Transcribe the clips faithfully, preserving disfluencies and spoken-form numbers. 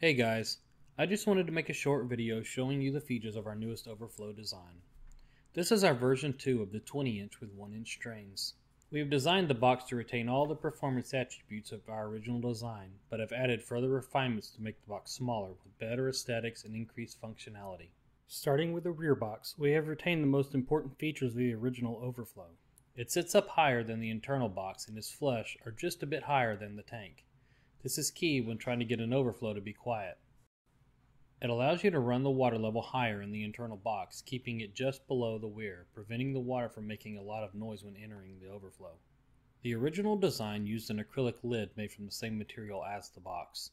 Hey guys, I just wanted to make a short video showing you the features of our newest overflow design. This is our version two of the twenty inch with one inch strains. We have designed the box to retain all the performance attributes of our original design, but have added further refinements to make the box smaller with better aesthetics and increased functionality. Starting with the rear box, we have retained the most important features of the original overflow. It sits up higher than the internal box and is flush or just a bit higher than the tank. This is key when trying to get an overflow to be quiet. It allows you to run the water level higher in the internal box, keeping it just below the weir, preventing the water from making a lot of noise when entering the overflow. The original design used an acrylic lid made from the same material as the box.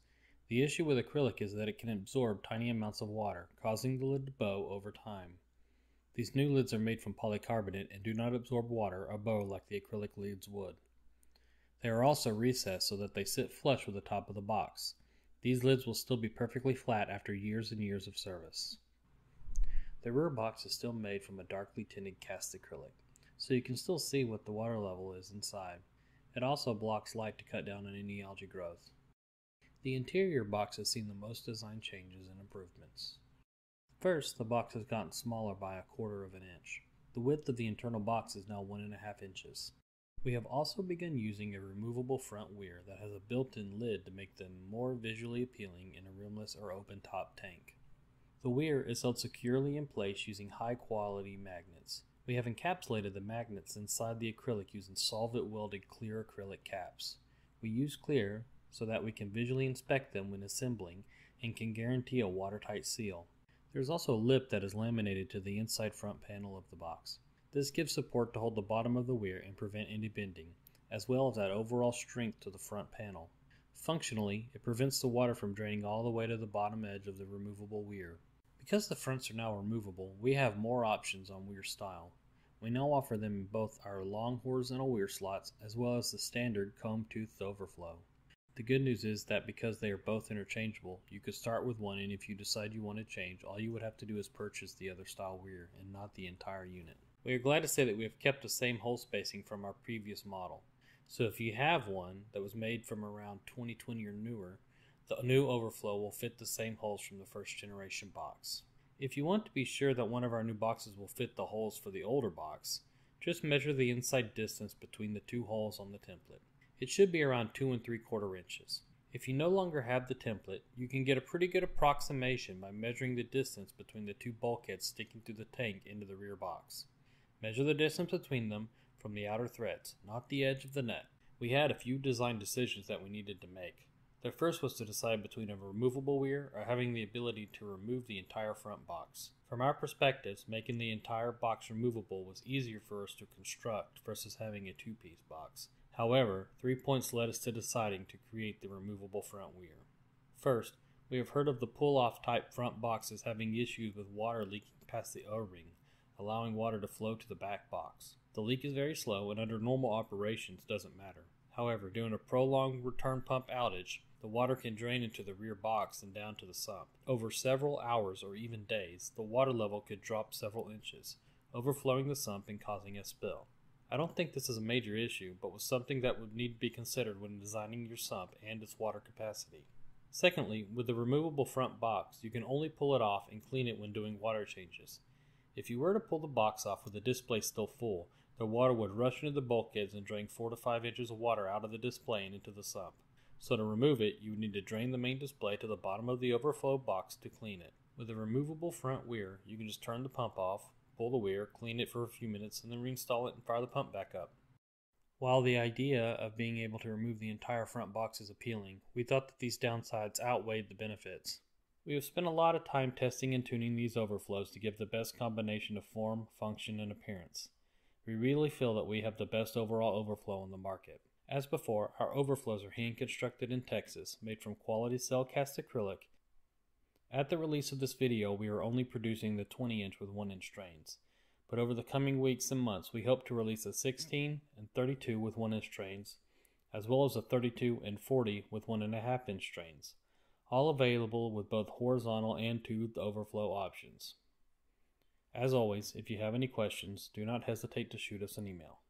The issue with acrylic is that it can absorb tiny amounts of water, causing the lid to bow over time. These new lids are made from polycarbonate and do not absorb water or bow like the acrylic lids would. They are also recessed so that they sit flush with the top of the box. These lids will still be perfectly flat after years and years of service. The rear box is still made from a darkly tinted cast acrylic, so you can still see what the water level is inside. It also blocks light to cut down on any algae growth. The interior box has seen the most design changes and improvements. First, the box has gotten smaller by a quarter of an inch. The width of the internal box is now one and a half inches. We have also begun using a removable front weir that has a built-in lid to make them more visually appealing in a rimless or open-top tank. The weir is held securely in place using high-quality magnets. We have encapsulated the magnets inside the acrylic using solvent welded clear acrylic caps. We use clear so that we can visually inspect them when assembling and can guarantee a watertight seal. There is also a lip that is laminated to the inside front panel of the box. This gives support to hold the bottom of the weir and prevent any bending, as well as add overall strength to the front panel. Functionally, it prevents the water from draining all the way to the bottom edge of the removable weir. Because the fronts are now removable, we have more options on weir style. We now offer them in both our long horizontal weir slots as well as the standard comb-toothed overflow. The good news is that because they are both interchangeable, you could start with one, and if you decide you want to change, all you would have to do is purchase the other style weir and not the entire unit. We are glad to say that we have kept the same hole spacing from our previous model, so if you have one that was made from around twenty twenty or newer, the new overflow will fit the same holes from the first generation box. If you want to be sure that one of our new boxes will fit the holes for the older box, just measure the inside distance between the two holes on the template. It should be around two and three quarter inches. If you no longer have the template, you can get a pretty good approximation by measuring the distance between the two bulkheads sticking through the tank into the rear box. Measure the distance between them from the outer threads, not the edge of the net. We had a few design decisions that we needed to make. The first was to decide between a removable weir or having the ability to remove the entire front box. From our perspectives, making the entire box removable was easier for us to construct versus having a two-piece box. However, three points led us to deciding to create the removable front weir. First, we have heard of the pull-off type front boxes having issues with water leaking past the O-ring, allowing water to flow to the back box. The leak is very slow and under normal operations doesn't matter. However, during a prolonged return pump outage, the water can drain into the rear box and down to the sump. Over several hours or even days, the water level could drop several inches, overflowing the sump and causing a spill. I don't think this is a major issue, but was something that would need to be considered when designing your sump and its water capacity. Secondly, with the removable front box, you can only pull it off and clean it when doing water changes. If you were to pull the box off with the display still full, the water would rush into the bulkheads and drain four to five inches of water out of the display and into the sump. So to remove it, you would need to drain the main display to the bottom of the overflow box to clean it. With a removable front weir, you can just turn the pump off, pull the weir, clean it for a few minutes, and then reinstall it and fire the pump back up. While the idea of being able to remove the entire front box is appealing, we thought that these downsides outweighed the benefits. We have spent a lot of time testing and tuning these overflows to give the best combination of form, function, and appearance. We really feel that we have the best overall overflow on the market. As before, our overflows are hand-constructed in Texas, made from quality cell cast acrylic. At the release of this video, we are only producing the twenty inch with one inch strains, but over the coming weeks and months, we hope to release a sixteen and thirty-two with one inch strains, as well as a thirty-two and forty with one and a half inch strains. All available with both horizontal and toothed overflow options. As always, if you have any questions, do not hesitate to shoot us an email.